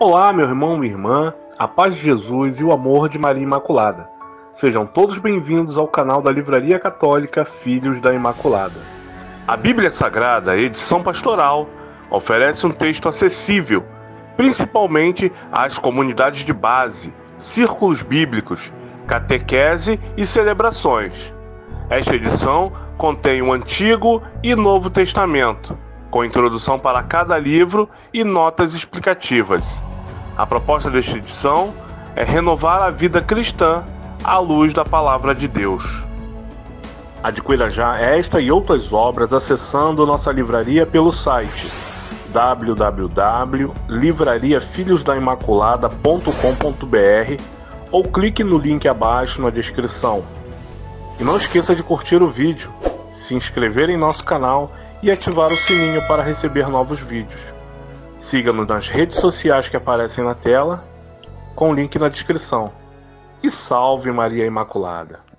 Olá, meu irmão, minha irmã, a paz de Jesus e o amor de Maria Imaculada. Sejam todos bem-vindos ao canal da Livraria Católica Filhos da Imaculada. A Bíblia Sagrada, Edição Pastoral, oferece um texto acessível, principalmente às comunidades de base, círculos bíblicos, catequese e celebrações. Esta edição contém o Antigo e Novo Testamento, com introdução para cada livro e notas explicativas. A proposta desta edição é renovar a vida cristã à luz da Palavra de Deus. Adquira já esta e outras obras acessando nossa livraria pelo site www.livrariafilhosdaimaculada.com.br ou clique no link abaixo na descrição. E não esqueça de curtir o vídeo, se inscrever em nosso canal e ativar o sininho para receber novos vídeos. Siga-nos nas redes sociais que aparecem na tela, com o link na descrição. E salve Maria Imaculada!